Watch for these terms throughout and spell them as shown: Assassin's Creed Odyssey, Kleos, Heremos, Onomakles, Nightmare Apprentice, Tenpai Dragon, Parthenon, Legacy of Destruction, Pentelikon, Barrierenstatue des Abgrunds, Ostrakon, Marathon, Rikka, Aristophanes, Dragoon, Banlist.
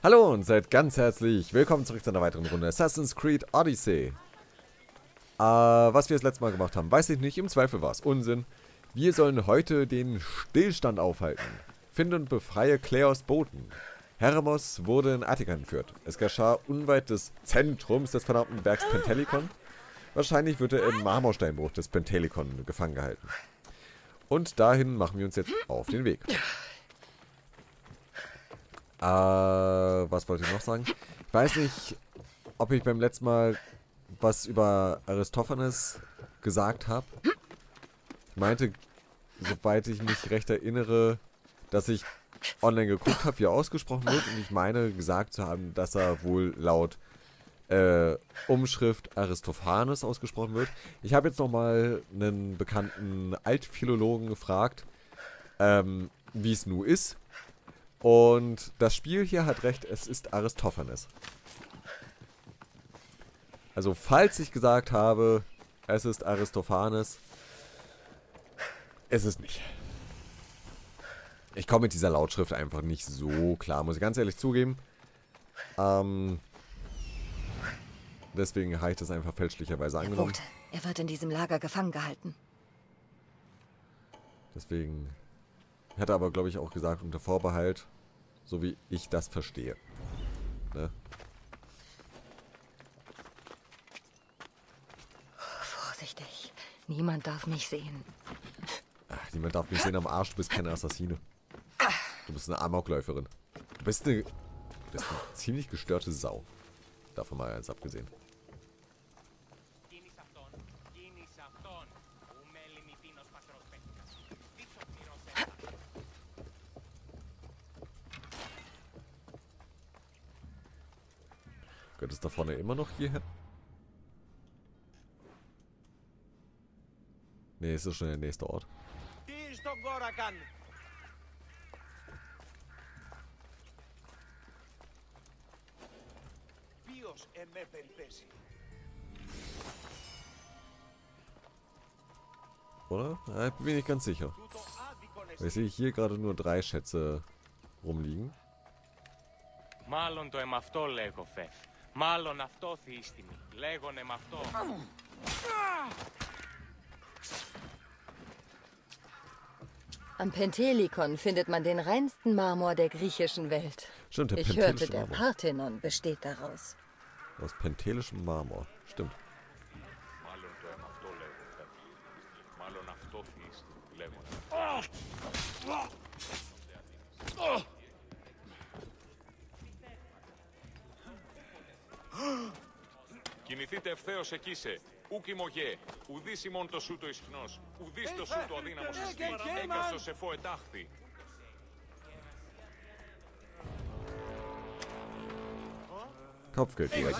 Hallo und seid ganz herzlich willkommen zurück zu einer weiteren Runde Assassin's Creed Odyssey. Was wir das letzte Mal gemacht haben, weiß ich nicht, im Zweifel war es Unsinn. Wir sollen heute den Stillstand aufhalten. Finde und befreie Kleos Boten. Heremos wurde in Attika entführt. Es geschah unweit des Zentrums des verdammten Werks Pentelikon. Wahrscheinlich wird er im Marmorsteinbruch des Pentelikon gefangen gehalten. Und dahin machen wir uns jetzt auf den Weg. Was wollte ich noch sagen? Ich weiß nicht, ob ich beim letzten Mal was über Aristophanes gesagt habe. Ich meinte, soweit ich mich recht erinnere, dass ich online geguckt habe, wie er ausgesprochen wird. Und ich meine, gesagt zu haben, dass er wohl laut Umschrift Aristophanes ausgesprochen wird. Ich habe jetzt nochmal einen bekannten Altphilologen gefragt, wie es nun ist. Und das Spiel hier hat recht, es ist Aristophanes. Also falls ich gesagt habe, es ist Aristophanes, ist es nicht. Ich komme mit dieser Lautschrift einfach nicht so klar, muss ich ganz ehrlich zugeben. Deswegen habe ich das einfach fälschlicherweise angenommen. Er wird in diesem Lager gefangen gehalten. Deswegen... Hätte aber, glaube ich, auch gesagt, unter Vorbehalt, so wie ich das verstehe. Ne? Vorsichtig. Niemand darf mich sehen. Ach, niemand darf mich sehen am Arsch. Du bist keine Assassine. Du bist eine Amokläuferin. Du bist eine ziemlich gestörte Sau. Davon mal ganz abgesehen. Gehört es da vorne immer noch hierher? Ne, es ist schon der nächste Ort. Oder? Ja, ich bin mir nicht ganz sicher. Ich sehe hier gerade nur 3 Schätze rumliegen. Μάλλον αυτό θύστημη. Λέγονε μ' αυτό. Am Pentelikon findet man den reinsten Marmor der griechischen Welt. Stimmt, der pentelische Marmor. Ich hörte, der Parthenon besteht daraus. Aus pentelischem Marmor. Stimmt. Κινηθείτε ευθέως εκείσε, ουκ ημωγέ, ουδείς ημών το σούτο ισχνός, ουδείς το σούτο αδύναμος ιστή, έκαστος εφώ ετάχθη. Kopfgeld gleich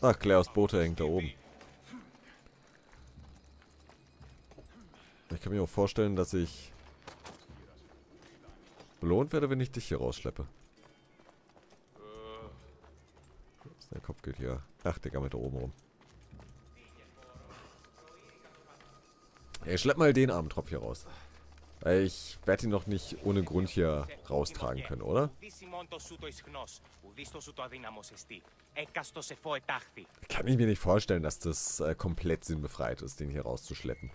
Ach, Kleos Bote hängt da oben. Ich kann mir auch vorstellen, dass ich belohnt werde, wenn ich dich hier rausschleppe. Der Kopf geht hier. Ach, Digga, mit da oben rum. Ey, schlepp mal den Armentropf hier raus. Ich werde ihn noch nicht ohne Grund hier raustragen können, oder? Kann ich mir nicht vorstellen, dass das komplett sinnbefreit ist, den hier rauszuschleppen.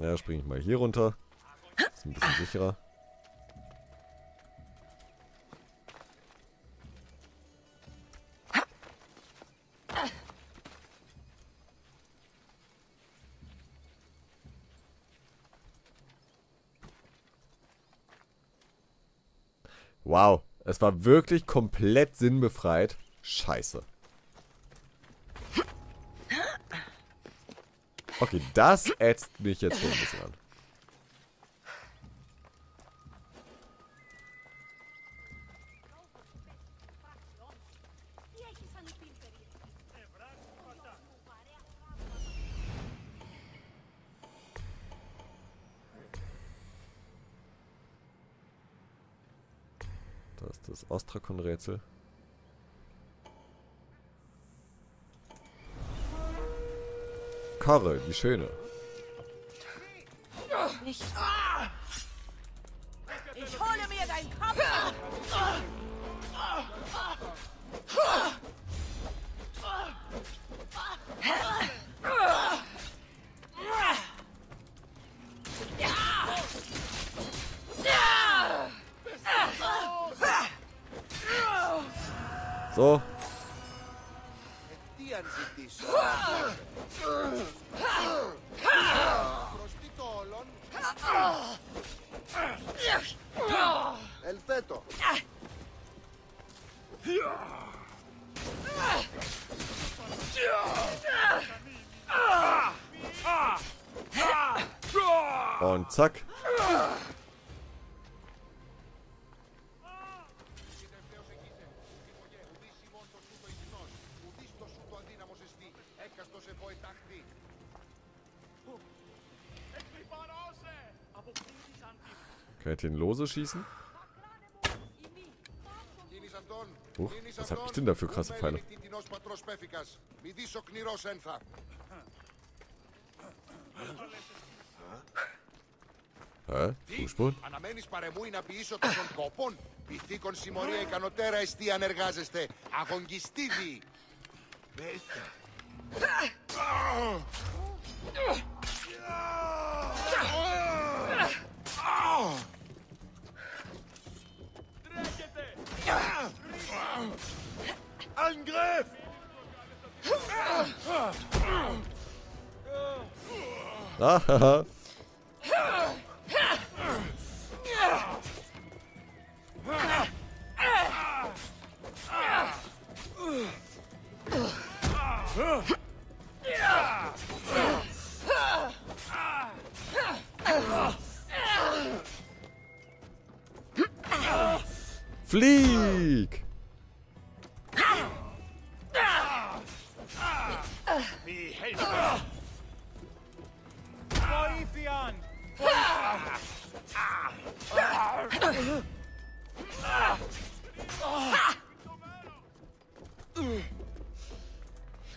Ja, springe ich mal hier runter. Ist ein bisschen sicherer. Wow, es war wirklich komplett sinnbefreit. Scheiße. Okay, das ätzt mich jetzt schon ein bisschen an. Da ist das Ostrakon-Rätsel. Karre, die Schöne. Nicht. Ich hole mir deinen Kopf! So. Und zack. Könnt ihr ihn lose schießen? Huch, was hab ich denn da für krasse Pfeile? Hä? Fußspur? Angriff! Ah, flieg!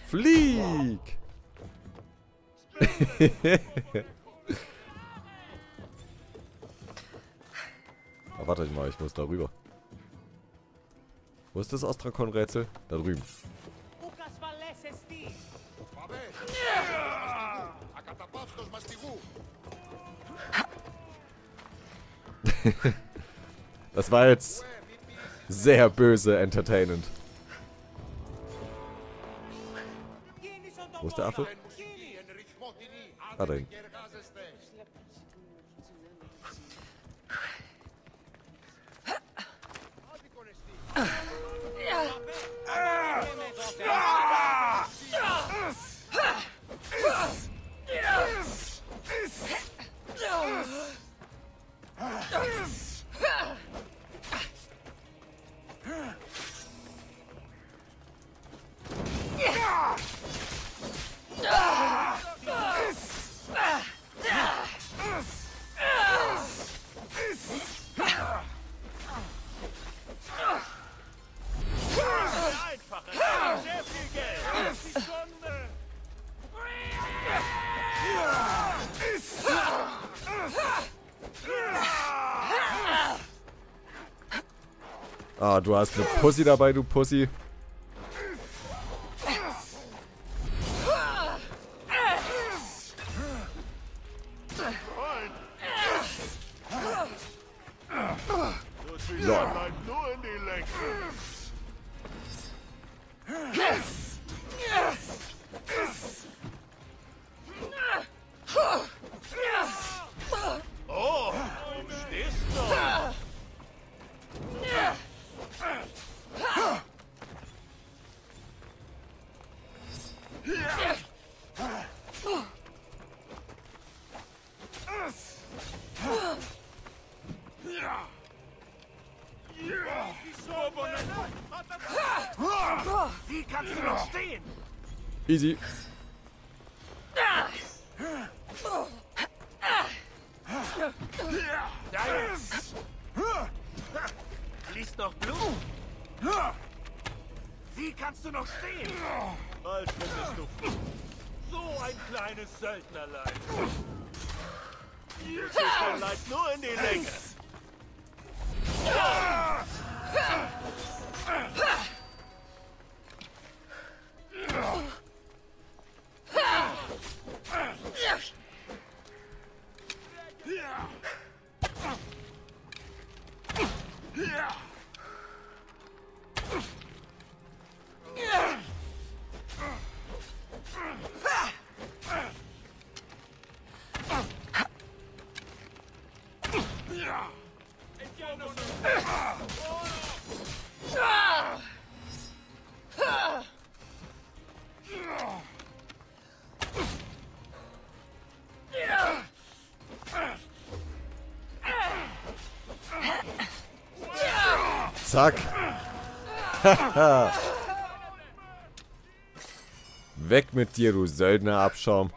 Flieg! Aber warte mal, ich muss da rüber. Wo ist das Ostrakon-Rätsel? Da drüben. Das war jetzt sehr böse entertainend. Wo ist der Affe? Ah, da hinten. Ah, du hast eine Pussy dabei, du Pussy. Wie kannst du noch stehen? Easy. Lies doch noch Blut? Wie kannst du noch stehen? Bald findest du so ein kleines Söldnerleid. Ihr Söldnerleid nur in die Länge. Zack. Weg mit dir, du Söldnerabschaum.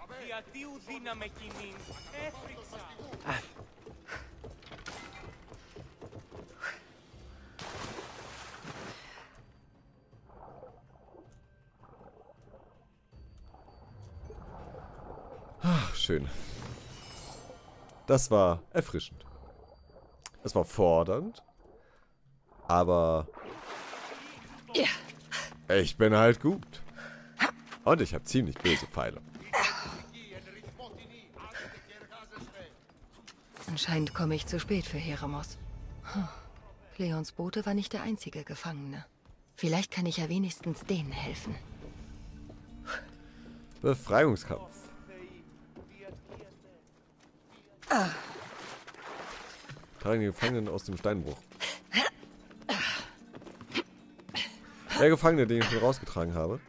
Ach, schön. Das war erfrischend. Es war fordernd. Aber ich bin halt gut. Und ich habe ziemlich böse Pfeile. Anscheinend komme ich zu spät für Heremos. Leons Bote war nicht der einzige Gefangene. Vielleicht kann ich ja wenigstens denen helfen. Befreiungskampf. Tragen die Gefangenen aus dem Steinbruch. Der Gefangene, den ich schon rausgetragen habe.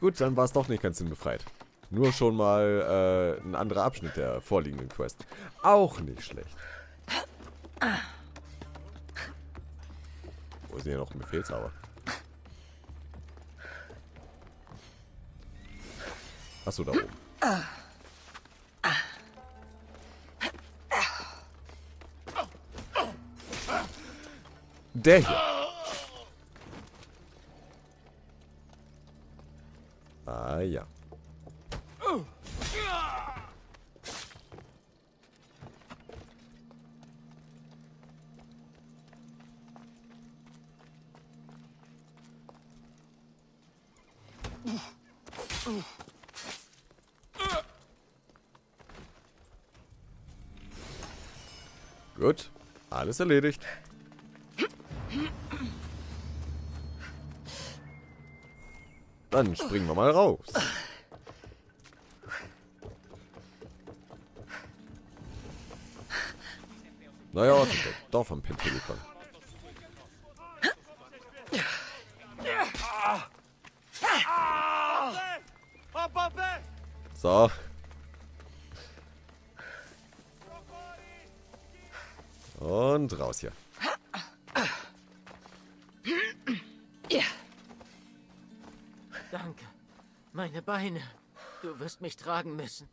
Gut, dann war es doch nicht ganz sinnbefreit. Nur schon mal ein anderer Abschnitt der vorliegenden Quest. Auch nicht schlecht. Wo ist denn hier noch ein Befehlshaber? Achso, da oben. Der hier. Ah ja. Gut, alles erledigt. Dann springen wir mal raus. Naja, Ort entdeckt. Dorf am Pentelikon. So. Und raus hier. Danke. Meine Beine. Du wirst mich tragen müssen.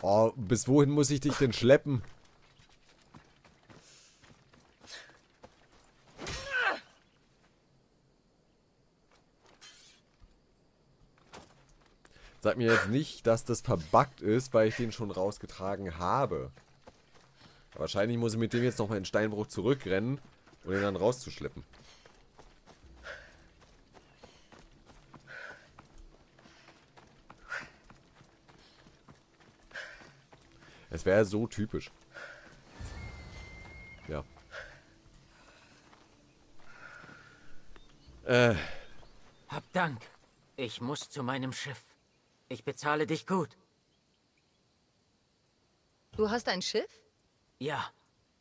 Oh, bis wohin muss ich dich denn schleppen? Sag mir jetzt nicht, dass das verbuggt ist, weil ich den schon rausgetragen habe. Wahrscheinlich muss ich mit dem jetzt nochmal in Steinbruch zurückrennen, um den dann rauszuschleppen. Es wäre so typisch. Ja. Hab Dank. Ich muss zu meinem Schiff. Ich bezahle dich gut. Du hast ein Schiff? Ja.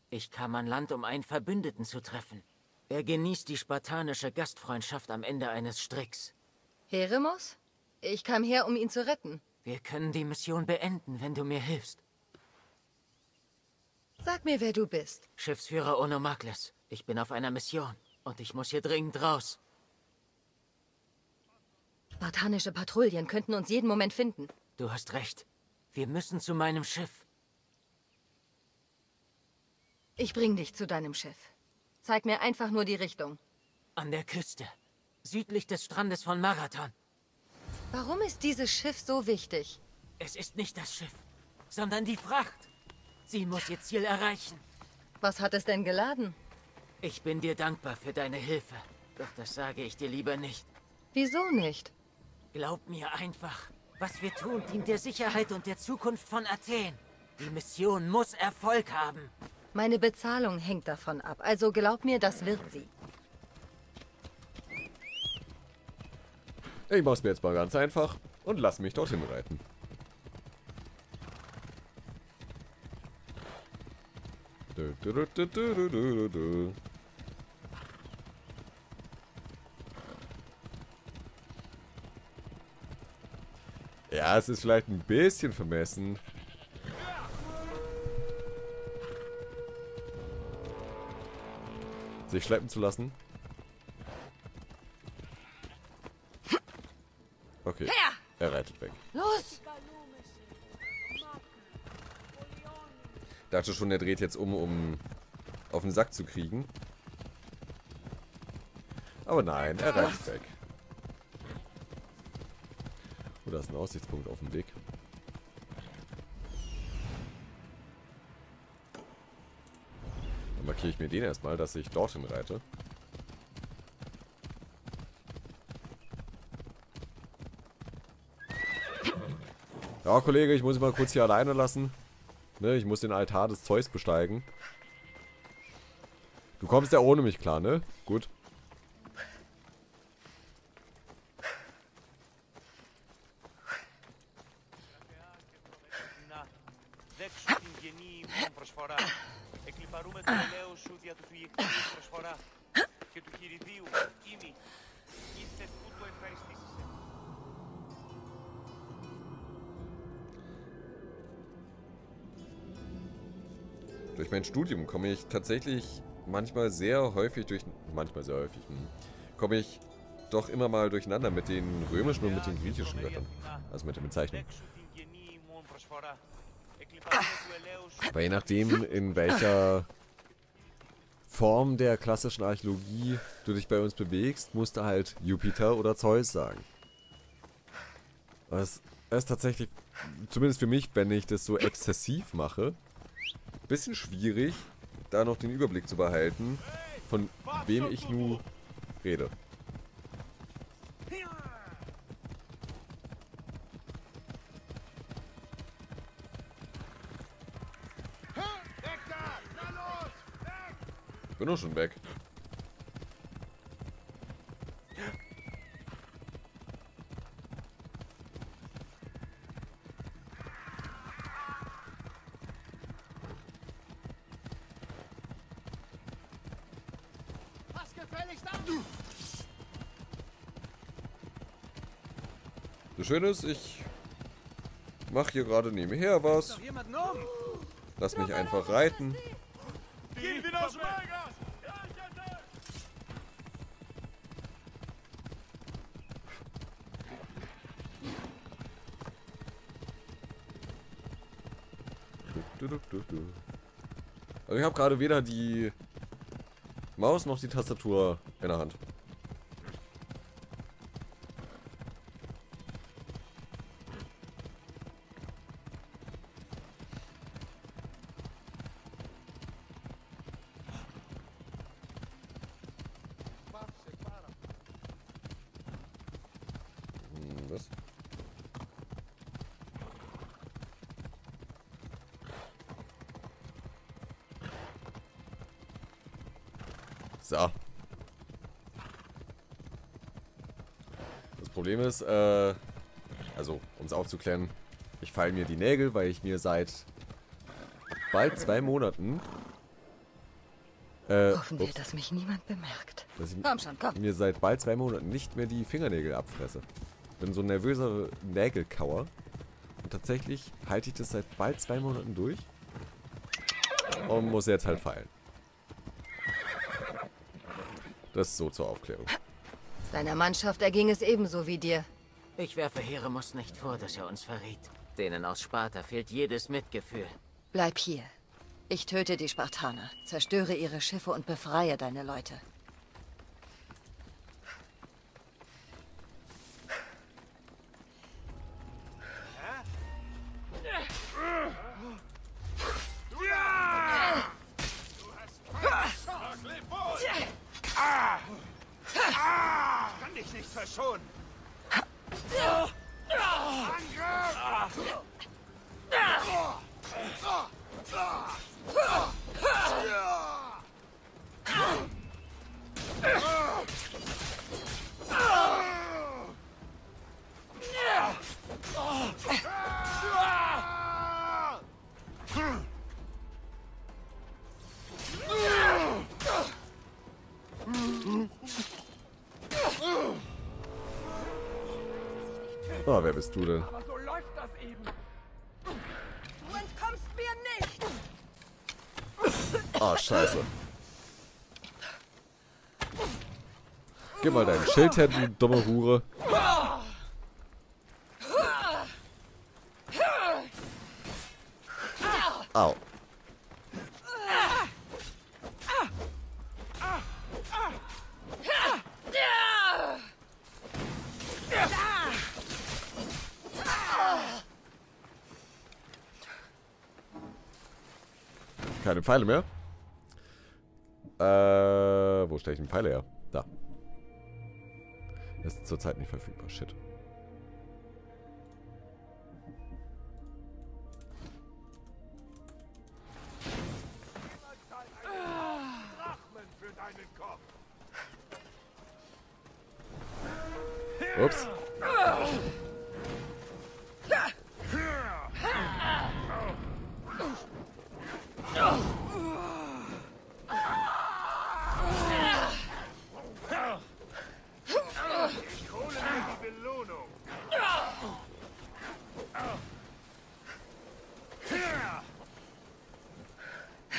Ich kam an Land, um einen Verbündeten zu treffen. Er genießt die spartanische Gastfreundschaft am Ende eines Stricks. Heremos? Ich kam her, um ihn zu retten. Wir können die Mission beenden, wenn du mir hilfst. Sag mir, wer du bist. Schiffsführer Onomakles. Ich bin auf einer Mission und ich muss hier dringend raus. Spartanische Patrouillen könnten uns jeden Moment finden. Du hast recht. Wir müssen zu meinem Schiff. Ich bring dich zu deinem Schiff. Zeig mir einfach nur die Richtung. An der Küste. Südlich des Strandes von Marathon. Warum ist dieses Schiff so wichtig? Es ist nicht das Schiff, sondern die Fracht. Sie muss ihr Ziel erreichen. Was hat es denn geladen? Ich bin dir dankbar für deine Hilfe. Doch das sage ich dir lieber nicht. Wieso nicht? Glaub mir einfach. Was wir tun, dient der Sicherheit und der Zukunft von Athen. Die Mission muss Erfolg haben. Meine Bezahlung hängt davon ab. Also glaub mir, das wird sie. Ich mach's mir jetzt mal ganz einfach und lass mich dorthin reiten. Ja, es ist vielleicht ein bisschen vermessen. Sich schleppen zu lassen. Okay, er reitet weg. Los! Dachte schon, der dreht jetzt um auf den Sack zu kriegen. Aber nein, er reitet weg. Oh, da ist ein Aussichtspunkt auf dem Weg. Dann markiere ich mir den erstmal, dass ich dorthin reite. Ja, Kollege, ich muss ihn mal kurz hier alleine lassen. Ne, ich muss den Altar des Zeus besteigen. Du kommst ja ohne mich klar, ne? Gut. Durch mein Studium komme ich tatsächlich komme ich doch immer mal durcheinander mit den römischen und mit den griechischen Göttern. Also mit den Bezeichnungen. Aber je nachdem, in welcher Form der klassischen Archäologie du dich bei uns bewegst, musst du halt Jupiter oder Zeus sagen. Das ist tatsächlich, zumindest für mich, wenn ich das so exzessiv mache, bisschen schwierig, da noch den Überblick zu behalten, von wem ich nun rede. Ich bin auch schon weg. Das Schöne ist, ich mache hier gerade nebenher was. Lass mich einfach reiten. Also ich habe gerade weder die Maus noch die Tastatur in der Hand. So. Das Problem ist, also um es aufzuklären, ich feile mir die Nägel, weil ich mir seit bald 2 Monaten hoffen wir, dass mich niemand bemerkt. Komm schon, komm. Mir seit bald 2 Monaten nicht mehr die Fingernägel abfresse. Bin so ein nervöser Nägelkauer. Und tatsächlich halte ich das seit bald 2 Monaten durch. Und muss jetzt halt feilen. Das ist so zur Aufklärung. Deiner Mannschaft erging es ebenso wie dir. Ich werfe Heremos nicht vor, dass er uns verrät. Denen aus Sparta fehlt jedes Mitgefühl. Bleib hier. Ich töte die Spartaner, zerstöre ihre Schiffe und befreie deine Leute. Oh, wer bist du denn? Aber so läuft das eben. Du entkommst mir nicht. Oh, scheiße. Gib mal dein Schild her, du dumme Hure. Au. Keine Pfeile mehr. Wo stelle ich den Pfeile her? Da. Ist zurzeit nicht verfügbar. Shit. Ups.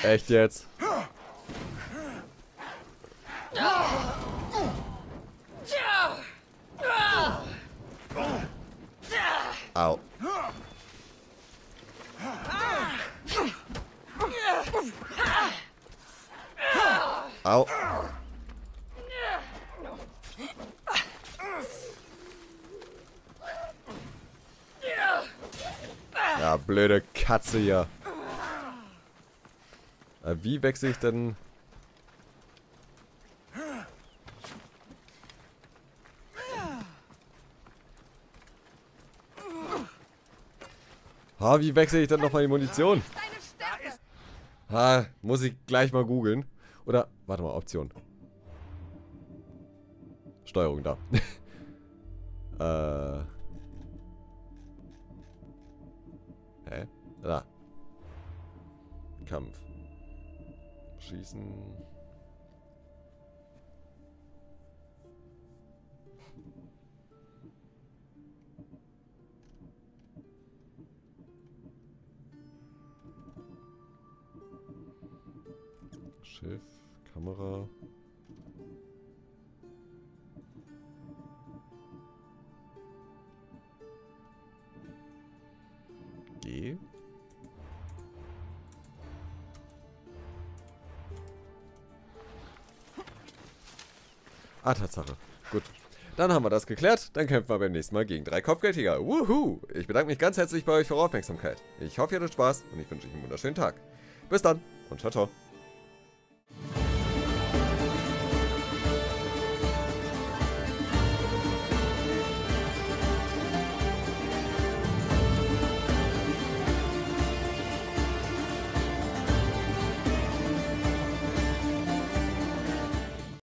Echt jetzt? Au. Au. Ja, blöde Katze hier. Wie wechsle ich denn? Ha, wie wechsle ich denn nochmal die Munition? Ha, muss ich gleich mal googeln. Oder, warte mal, Option. Steuerung da. Hä? Da. Kampf. Schießen. Schiff, Kamera. G. Ah, Tatsache. Gut. Dann haben wir das geklärt. Dann kämpfen wir beim nächsten Mal gegen 3 Kopfgeldjäger. Wuhu! Ich bedanke mich ganz herzlich bei euch für eure Aufmerksamkeit. Ich hoffe, ihr hattet Spaß und ich wünsche euch einen wunderschönen Tag. Bis dann und ciao, ciao.